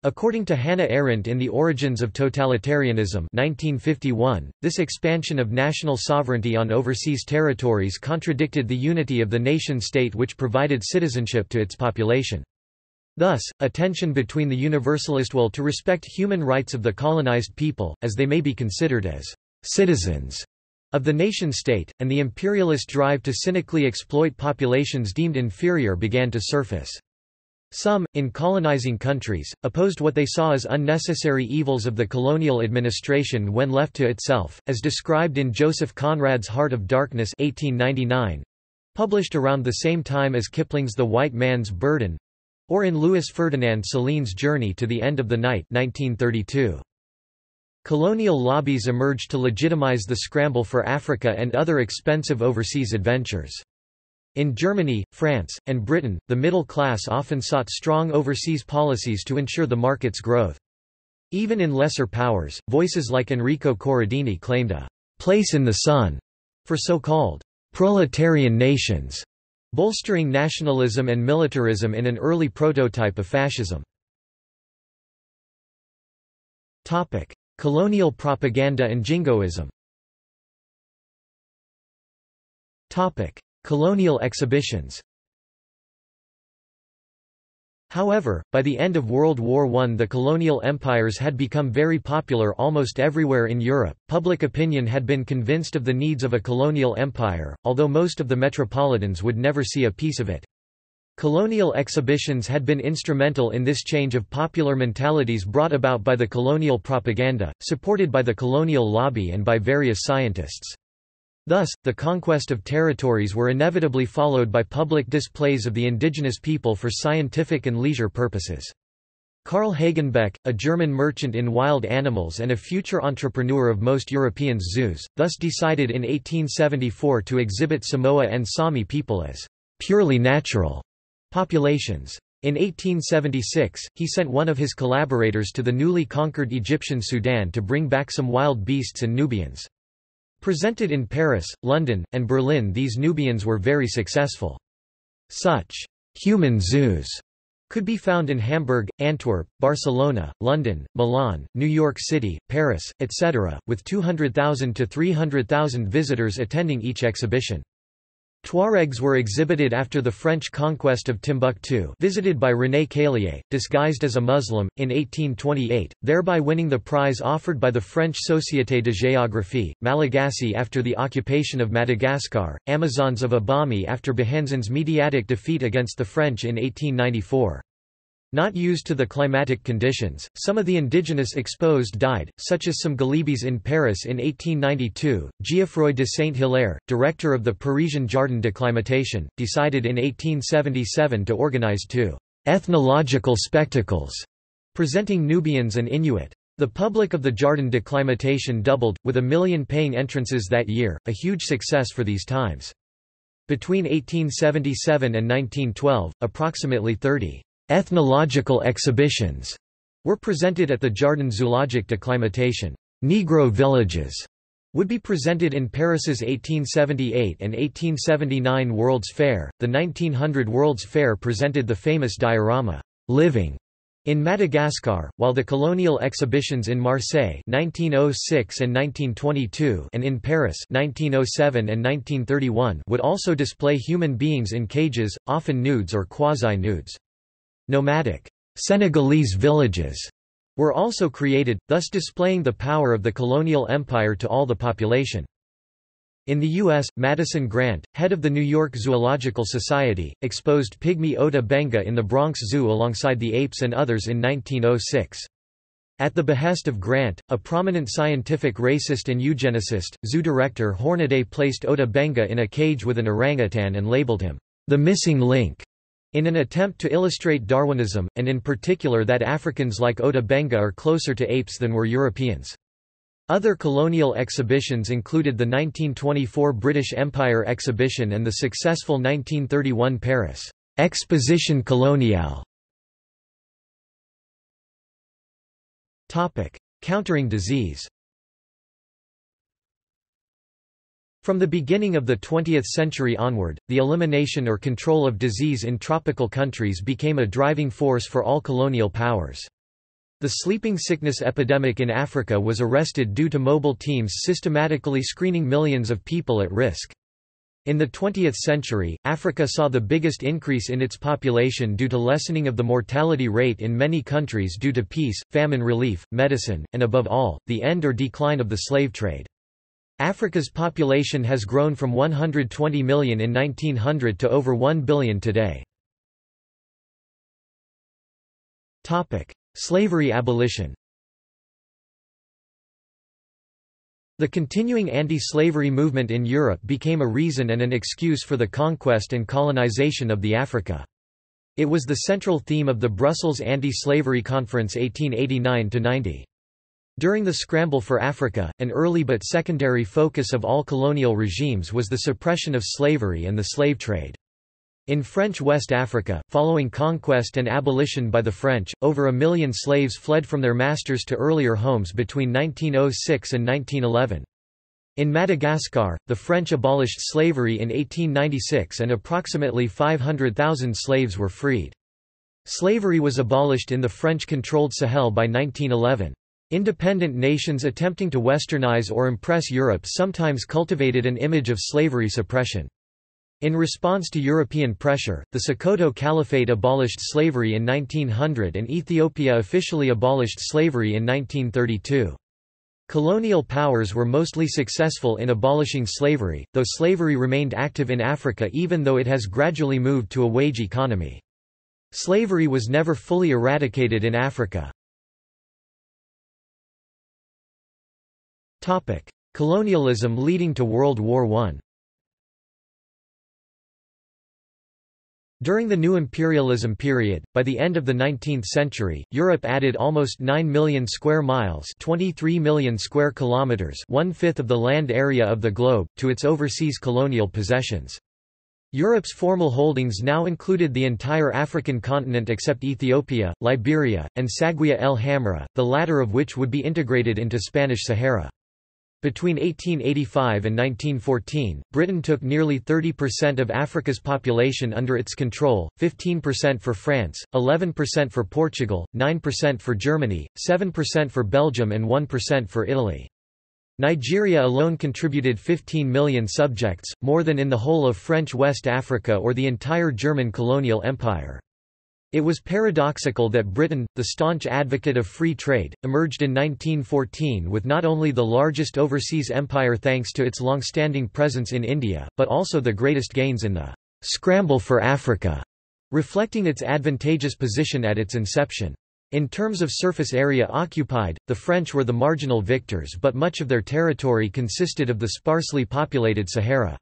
According to Hannah Arendt in The Origins of Totalitarianism nineteen fifty-one, this expansion of national sovereignty on overseas territories contradicted the unity of the nation-state which provided citizenship to its population. Thus, a tension between the universalist will to respect human rights of the colonized people, as they may be considered as citizens of the nation-state, and the imperialist drive to cynically exploit populations deemed inferior began to surface. Some, in colonizing countries, opposed what they saw as unnecessary evils of the colonial administration when left to itself, as described in Joseph Conrad's Heart of Darkness eighteen ninety-nine, published around the same time as Kipling's The White Man's Burden, or in Louis Ferdinand Céline's Journey to the End of the Night nineteen thirty-two. Colonial lobbies emerged to legitimize the scramble for Africa and other expensive overseas adventures. In Germany, France, and Britain, the middle class often sought strong overseas policies to ensure the market's growth. Even in lesser powers, voices like Enrico Corradini claimed a place in the sun for so-called proletarian nations, bolstering nationalism and militarism in an early prototype of fascism. Topic: Colonial propaganda and jingoism. Topic: Colonial exhibitions. However, by the end of World War One the colonial empires had become very popular almost everywhere in Europe. Public opinion had been convinced of the needs of a colonial empire, although most of the metropolitans would never see a piece of it. Colonial exhibitions had been instrumental in this change of popular mentalities brought about by the colonial propaganda, supported by the colonial lobby and by various scientists. Thus, the conquest of territories were inevitably followed by public displays of the indigenous people for scientific and leisure purposes. Karl Hagenbeck, a German merchant in wild animals and a future entrepreneur of most European zoos, thus decided in eighteen seventy-four to exhibit Samoa and Sami people as purely natural populations. In eighteen seventy-six, he sent one of his collaborators to the newly conquered Egyptian Sudan to bring back some wild beasts and Nubians. Presented in Paris, London, and Berlin, these Nubians were very successful. Such human zoos could be found in Hamburg, Antwerp, Barcelona, London, Milan, New York City, Paris, et cetera, with two hundred thousand to three hundred thousand visitors attending each exhibition. Tuaregs were exhibited after the French conquest of Timbuktu, visited by René Caillier, disguised as a Muslim, in eighteen twenty-eight, thereby winning the prize offered by the French Société de Géographie, Malagasy after the occupation of Madagascar, Amazons of Abami after Behanzin's mediatic defeat against the French in eighteen ninety-four. Not used to the climatic conditions, some of the indigenous exposed died, such as some Galibis in Paris in eighteen ninety-two. Geoffroy de Saint-Hilaire, director of the Parisian Jardin d'Acclimatation, decided in eighteen seventy-seven to organize two ethnological spectacles presenting Nubians and Inuit. The public of the Jardin d'Acclimatation doubled, with a million paying entrances that year, a huge success for these times. Between eighteen seventy-seven and nineteen twelve, approximately thirty ethnological exhibitions were presented at the Jardin Zoologique d'Acclimatation. Negro villages would be presented in Paris's eighteen seventy-eight and eighteen seventy-nine World's Fair. The nineteen hundred World's Fair presented the famous diorama, Living, in Madagascar, while the colonial exhibitions in Marseille nineteen oh six and nineteen twenty-two and in Paris nineteen oh seven and nineteen thirty-one would also display human beings in cages, often nudes or quasi-nudes. Nomadic Senegalese villages were also created, thus displaying the power of the colonial empire to all the population. In the U S, Madison Grant, head of the New York Zoological Society, exposed pygmy Ota benga in the Bronx Zoo alongside the apes and others in nineteen oh six. At the behest of Grant, a prominent scientific racist and eugenicist, zoo director Hornaday placed Ota benga in a cage with an orangutan and labeled him, "the missing link," in an attempt to illustrate Darwinism, and in particular that Africans like Ota benga are closer to apes than were Europeans. Other colonial exhibitions included the nineteen twenty-four British Empire exhibition and the successful nineteen thirty-one Paris Exposition Coloniale. Countering disease. From the beginning of the twentieth century onward, the elimination or control of disease in tropical countries became a driving force for all colonial powers. The sleeping sickness epidemic in Africa was arrested due to mobile teams systematically screening millions of people at risk. In the twentieth century, Africa saw the biggest increase in its population due to lessening of the mortality rate in many countries due to peace, famine relief, medicine, and above all, the end or decline of the slave trade. Africa's population has grown from one hundred twenty million in nineteen hundred to over one billion today. Slavery abolition. The continuing anti-slavery movement in Europe became a reason and an excuse for the conquest and colonization of the Africa. It was the central theme of the Brussels Anti-Slavery Conference eighteen eighty-nine to ninety. During the Scramble for Africa, an early but secondary focus of all colonial regimes was the suppression of slavery and the slave trade. In French West Africa, following conquest and abolition by the French, over a million slaves fled from their masters to earlier homes between nineteen oh six and nineteen eleven. In Madagascar, the French abolished slavery in eighteen ninety-six and approximately five hundred thousand slaves were freed. Slavery was abolished in the French-controlled Sahel by nineteen eleven. Independent nations attempting to westernize or impress Europe sometimes cultivated an image of slavery suppression. In response to European pressure, the Sokoto Caliphate abolished slavery in nineteen hundred and Ethiopia officially abolished slavery in nineteen thirty-two. Colonial powers were mostly successful in abolishing slavery, though slavery remained active in Africa even though it has gradually moved to a wage economy. Slavery was never fully eradicated in Africa. Colonialism leading to World War One. During the new imperialism period, by the end of the nineteenth century, Europe added almost nine million square miles (twenty-three million square kilometers), one-fifth of the land area of the globe, to its overseas colonial possessions. Europe's formal holdings now included the entire African continent except Ethiopia, Liberia, and Sagua el Hamra, the latter of which would be integrated into Spanish Sahara. Between eighteen eighty-five and nineteen fourteen, Britain took nearly thirty percent of Africa's population under its control, fifteen percent for France, eleven percent for Portugal, nine percent for Germany, seven percent for Belgium and one percent for Italy. Nigeria alone contributed fifteen million subjects, more than in the whole of French West Africa or the entire German colonial empire. It was paradoxical that Britain, the staunch advocate of free trade, emerged in nineteen fourteen with not only the largest overseas empire thanks to its long-standing presence in India, but also the greatest gains in the "Scramble for Africa", reflecting its advantageous position at its inception. In terms of surface area occupied, the French were the marginal victors, but much of their territory consisted of the sparsely populated Sahara.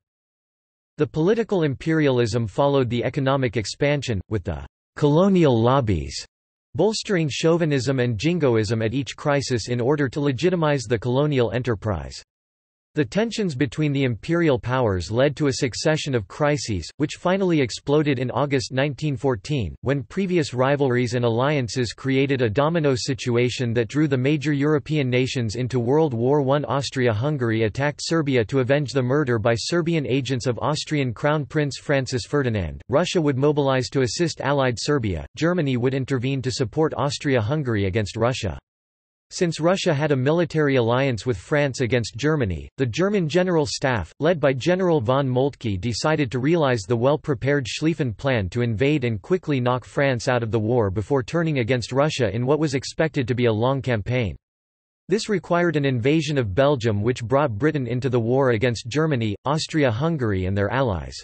The political imperialism followed the economic expansion, with the colonial lobbies bolstering chauvinism and jingoism at each crisis in order to legitimize the colonial enterprise. The tensions between the imperial powers led to a succession of crises, which finally exploded in August nineteen fourteen, when previous rivalries and alliances created a domino situation that drew the major European nations into World War One. Austria-Hungary attacked Serbia to avenge the murder by Serbian agents of Austrian Crown Prince Francis Ferdinand, Russia would mobilize to assist Allied Serbia, Germany would intervene to support Austria-Hungary against Russia. Since Russia had a military alliance with France against Germany, the German General Staff, led by General von Moltke, decided to realize the well-prepared Schlieffen plan to invade and quickly knock France out of the war before turning against Russia in what was expected to be a long campaign. This required an invasion of Belgium, which brought Britain into the war against Germany, Austria-Hungary and their allies.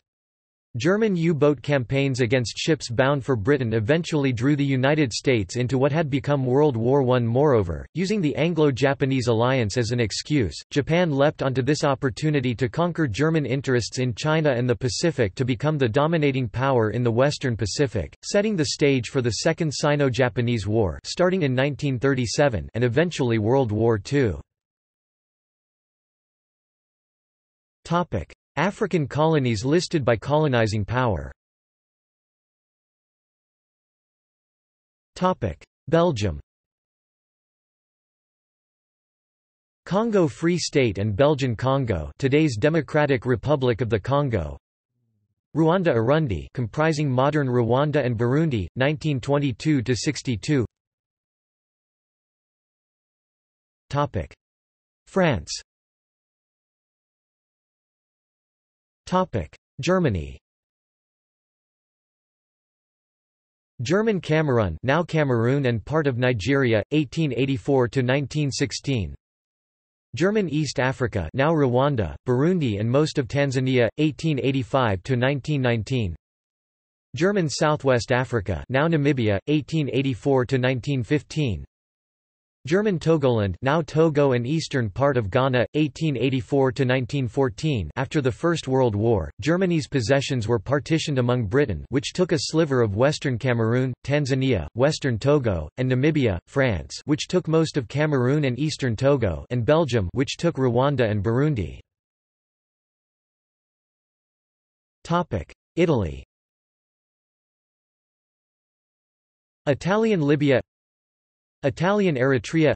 German U-boat campaigns against ships bound for Britain eventually drew the United States into what had become World War One. Moreover, using the Anglo-Japanese alliance as an excuse, Japan leapt onto this opportunity to conquer German interests in China and the Pacific to become the dominating power in the Western Pacific, setting the stage for the Second Sino-Japanese War starting in nineteen thirty-seven and eventually World War Two. African colonies listed by colonizing power. Belgium. Congo Free State and Belgian Congo, today's Democratic Republic of the Congo. Rwanda-Urundi, comprising modern Rwanda and Burundi, nineteen twenty-two to sixty-two. France. Germany. German Cameroon, now Cameroon and part of Nigeria, eighteen eighty-four to nineteen sixteen. German East Africa, now Rwanda, Burundi and most of Tanzania, eighteen eighty-five to nineteen nineteen. German Southwest Africa, now Namibia, eighteen eighty-four to nineteen fifteen. German Togoland, now Togo and eastern part of Ghana, eighteen eighty-four to nineteen fourteen. After the First World War, Germany's possessions were partitioned among Britain, which took a sliver of western Cameroon, Tanzania, western Togo, and Namibia, France, which took most of Cameroon and eastern Togo, and Belgium, which took Rwanda and Burundi. Topic: Italy. Italian Libya. Italian Eritrea.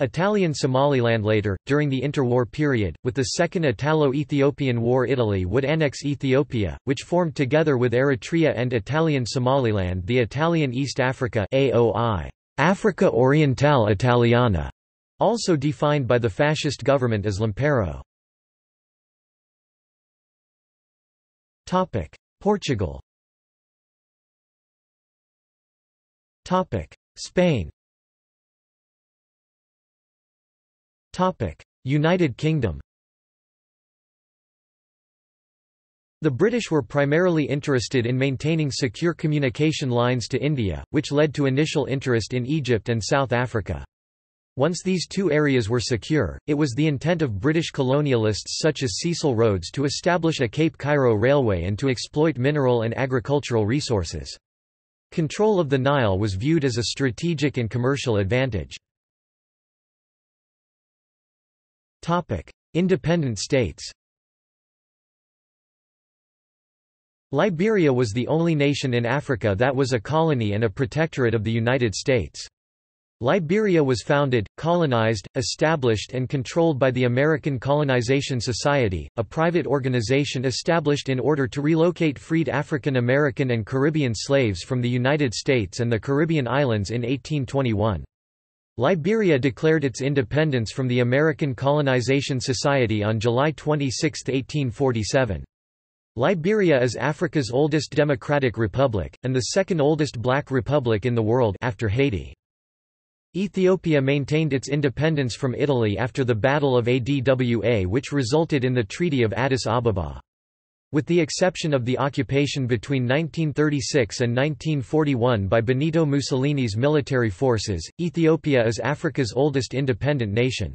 Italian Somaliland. Later, during the interwar period, with the Second Italo-Ethiopian War, Italy would annex Ethiopia, which formed together with Eritrea and Italian Somaliland the Italian East Africa (A O I), Africa Orientale Italiana, also defined by the fascist government as L'Impero. Topic: Portugal. Topic: Spain. United Kingdom. The British were primarily interested in maintaining secure communication lines to India, which led to initial interest in Egypt and South Africa. Once these two areas were secure, it was the intent of British colonialists such as Cecil Rhodes to establish a Cape Cairo railway and to exploit mineral and agricultural resources. Control of the Nile was viewed as a strategic and commercial advantage. Independent states. Liberia was the only nation in Africa that was a colony and a protectorate of the United States. Liberia was founded, colonized, established and controlled by the American Colonization Society, a private organization established in order to relocate freed African American and Caribbean slaves from the United States and the Caribbean islands in eighteen twenty-one. Liberia declared its independence from the American Colonization Society on July twenty-sixth, eighteen forty-seven. Liberia is Africa's oldest democratic republic, and the second oldest black republic in the world after Haiti. Ethiopia maintained its independence from Italy after the Battle of Adwa, which resulted in the Treaty of Addis Ababa. With the exception of the occupation between nineteen thirty-six and nineteen forty-one by Benito Mussolini's military forces, Ethiopia is Africa's oldest independent nation.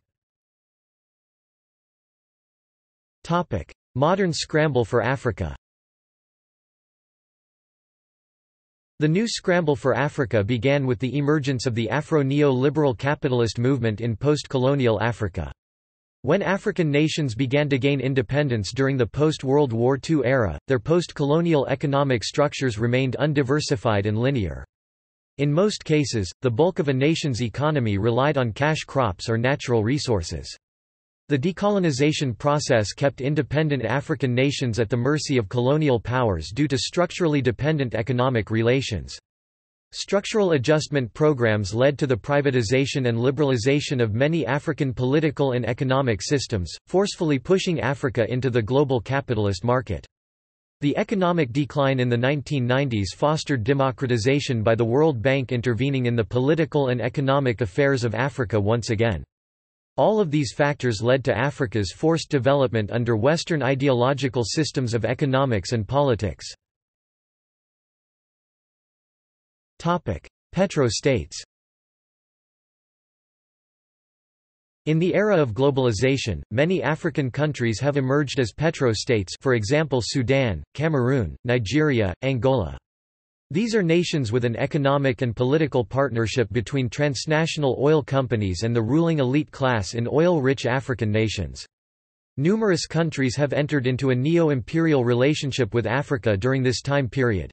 Modern Scramble for Africa. The new Scramble for Africa began with the emergence of the Afro-neo-liberal capitalist movement in post-colonial Africa. When African nations began to gain independence during the post-World War Two era, their post-colonial economic structures remained undiversified and linear. In most cases, the bulk of a nation's economy relied on cash crops or natural resources. The decolonization process kept independent African nations at the mercy of colonial powers due to structurally dependent economic relations. Structural adjustment programs led to the privatization and liberalization of many African political and economic systems, forcefully pushing Africa into the global capitalist market. The economic decline in the nineteen nineties fostered democratization by the World Bank intervening in the political and economic affairs of Africa once again. All of these factors led to Africa's forced development under Western ideological systems of economics and politics. Petro-states. In the era of globalization, many African countries have emerged as petro-states, for example Sudan, Cameroon, Nigeria, Angola. These are nations with an economic and political partnership between transnational oil companies and the ruling elite class in oil-rich African nations. Numerous countries have entered into a neo-imperial relationship with Africa during this time period.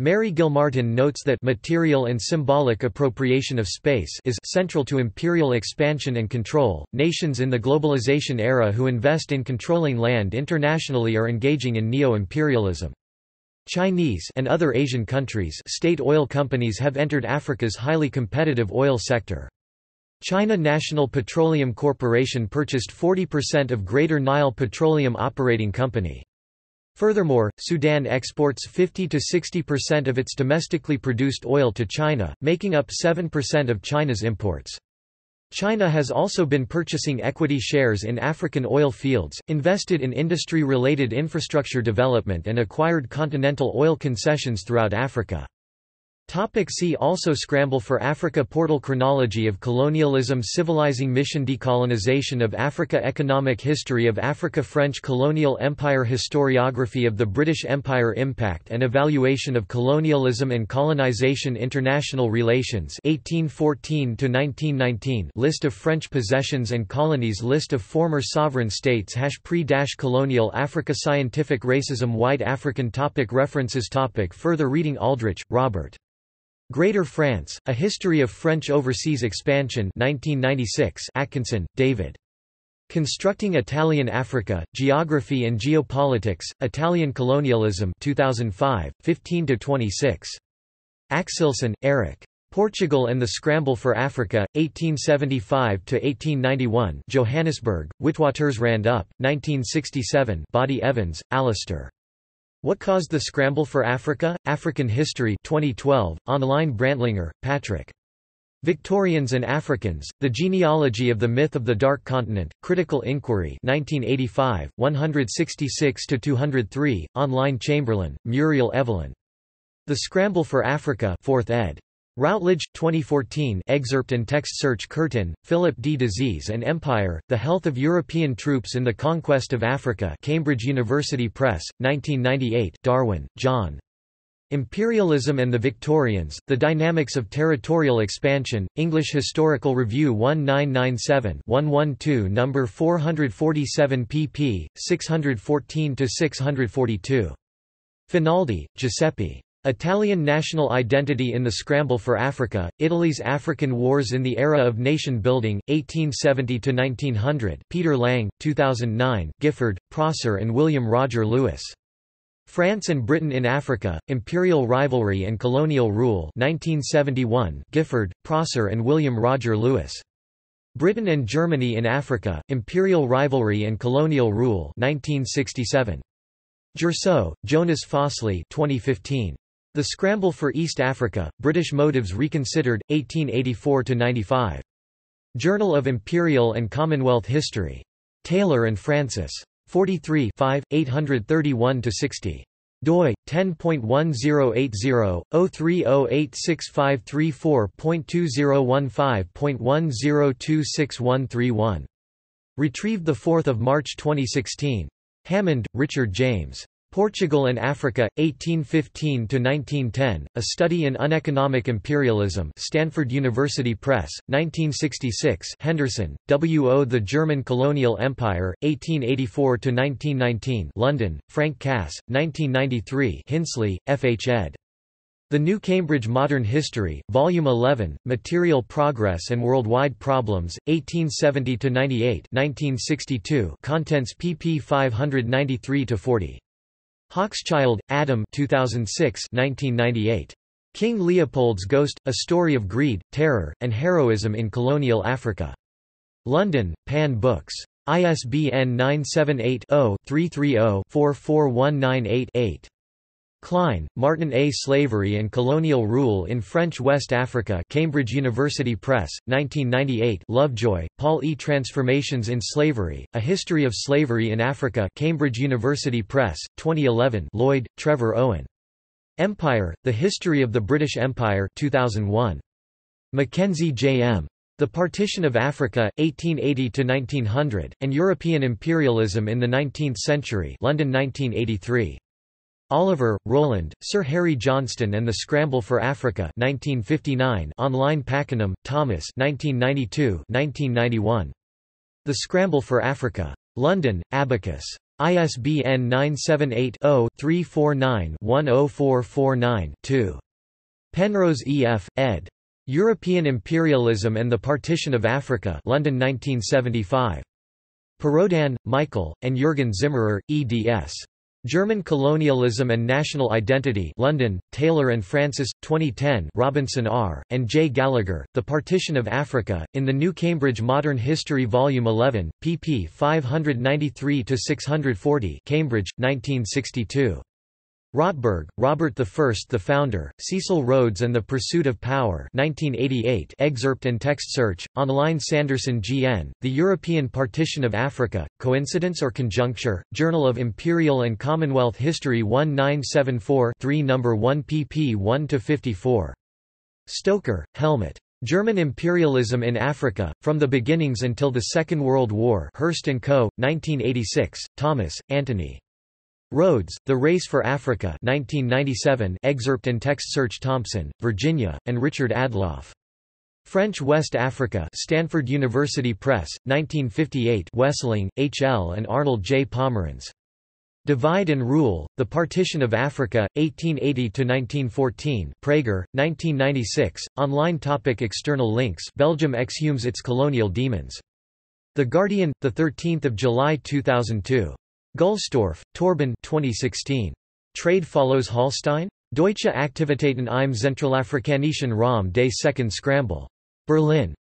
Mary Gilmartin notes that material and symbolic appropriation of space is central to imperial expansion and control. Nations in the globalization era who invest in controlling land internationally are engaging in neo-imperialism. Chinese and other Asian countries' state oil companies have entered Africa's highly competitive oil sector. China National Petroleum Corporation purchased forty percent of Greater Nile Petroleum Operating Company. Furthermore, Sudan exports fifty to sixty percent of its domestically produced oil to China, making up seven percent of China's imports. China has also been purchasing equity shares in African oil fields, invested in industry-related infrastructure development and acquired continental oil concessions throughout Africa. See also Scramble for Africa portal. Chronology of colonialism, civilizing mission, decolonization of Africa, economic history of Africa, French colonial empire, historiography of the British Empire, impact and evaluation of colonialism and colonization, international relations eighteen fourteen to nineteen nineteen, list of French possessions and colonies, list of former sovereign states, hash pre-colonial Africa, scientific racism, white African. Topic references. Topic further reading. Aldrich, Robert. Greater France, A History of French Overseas Expansion, nineteen ninety-six. Atkinson, David. Constructing Italian Africa, Geography and Geopolitics, Italian Colonialism, two thousand five, fifteen to twenty-six. Axilson, Eric. Portugal and the Scramble for Africa, eighteen seventy-five to eighteen ninety-one. Johannesburg, Witwatersrand Up, nineteen sixty-seven. Body Evans, Alistair. What Caused the Scramble for Africa? African History, twenty twelve, online. Brantlinger, Patrick. Victorians and Africans, The Genealogy of the Myth of the Dark Continent, Critical Inquiry, nineteen eighty-five, one sixty-six to two oh three, online. Chamberlain, Muriel Evelyn. The Scramble for Africa, fourth ed. Routledge, twenty fourteen, excerpt and text search. Curtin, Philip D. Disease and Empire, The Health of European Troops in the Conquest of Africa, Cambridge University Press, nineteen ninety-eight. Darwin, John. Imperialism and the Victorians, The Dynamics of Territorial Expansion, English Historical Review nineteen ninety-seven, one twelve number four forty-seven pp. six fourteen to six forty-two. Finaldi, Giuseppe. Italian National Identity in the Scramble for Africa, Italy's African Wars in the Era of Nation Building, eighteen seventy to nineteen hundred. Peter Lang, two thousand nine, Gifford, Prosser and William Roger Lewis. France and Britain in Africa, Imperial Rivalry and Colonial Rule, nineteen seventy-one, Gifford, Prosser and William Roger Lewis. Britain and Germany in Africa, Imperial Rivalry and Colonial Rule, nineteen sixty-seven. Gerso, Jonas Fossley, twenty fifteen. The Scramble for East Africa, British Motives Reconsidered, eighteen eighty-four to ninety-five. Journal of Imperial and Commonwealth History. Taylor and Francis. forty-three, eight thirty-one to sixty. doi, ten point one zero eight zero, zero three zero eight six five three four, point two zero one five, point one zero two six one three one. Retrieved the fourth of March twenty sixteen. Hammond, Richard James. Portugal and Africa, eighteen fifteen to nineteen ten, A Study in Uneconomic Imperialism, Stanford University Press, nineteen sixty-six. Henderson, W O. The German Colonial Empire, eighteen eighty-four to nineteen nineteen, London, Frank Cass, nineteen ninety-three. Hinsley, F H. ed. The New Cambridge Modern History, Volume eleven, Material Progress and Worldwide Problems, eighteen seventy to ninety-eight, nineteen sixty-two, contents pp five ninety-three to forty. Hochschild, Adam, two thousand six, nineteen ninety-eight. King Leopold's Ghost, A Story of Greed, Terror, and Heroism in Colonial Africa. London, Pan Books. I S B N nine seven eight, zero, three three zero, four four one nine eight, eight. Klein, Martin A. Slavery and Colonial Rule in French West Africa, Cambridge University Press, nineteen ninety-eight. Lovejoy, Paul E. Transformations in Slavery, A History of Slavery in Africa, Cambridge University Press, twenty eleven. Lloyd, Trevor Owen. Empire, The History of the British Empire, two thousand one. Mackenzie J. M. The Partition of Africa, eighteen eighty to nineteen hundred, and European Imperialism in the Nineteenth Century, London nineteen eighty-three. Oliver, Roland, Sir Harry Johnston and the Scramble for Africa, nineteen fifty-nine. Online. Pakenham, Thomas, nineteen ninety-two to nineteen ninety-one. The Scramble for Africa. London, Abacus. I S B N nine seven eight, zero, three four nine, one zero four four nine, two. Penrose E. F., ed. European Imperialism and the Partition of Africa, London nineteen seventy-five. Perodan, Michael, and Jürgen Zimmerer, eds. German Colonialism and National Identity, London, Taylor and Francis, twenty ten. Robinson R. and J. Gallagher, The Partition of Africa, in the New Cambridge Modern History Volume eleven, pp five ninety-three to six forty, Cambridge, nineteen sixty-two. Rotberg, Robert I. The Founder, Cecil Rhodes and the Pursuit of Power, nineteen eighty-eight. Excerpt and text search. Online. Sanderson G. N., The European Partition of Africa, Coincidence or Conjuncture, Journal of Imperial and Commonwealth History nineteen seventy-four, three number one pp one to fifty-four. Stoker, Helmut. German Imperialism in Africa, From the Beginnings until the Second World War, Hearst and Co., nineteen eighty-six. Thomas, Anthony. Rhodes, The Race for Africa, nineteen ninety-seven. Excerpt and text search. Thompson, Virginia, and Richard Adloff. French West Africa, Stanford University Press, nineteen fifty-eight. Wessling, H. L. and Arnold J. Pomeranz. Divide and Rule, The Partition of Africa, eighteen eighty to nineteen fourteen. Prager, nineteen ninety-six. Online. Topic. External links. Belgium exhumes its colonial demons. The Guardian, the thirteenth of July two thousand two. Gulstorf, Torben, twenty sixteen. Trade follows Hallstein? Deutsche Aktivitäten im Zentralafrikanischen Raum des Second Scramble. Berlin.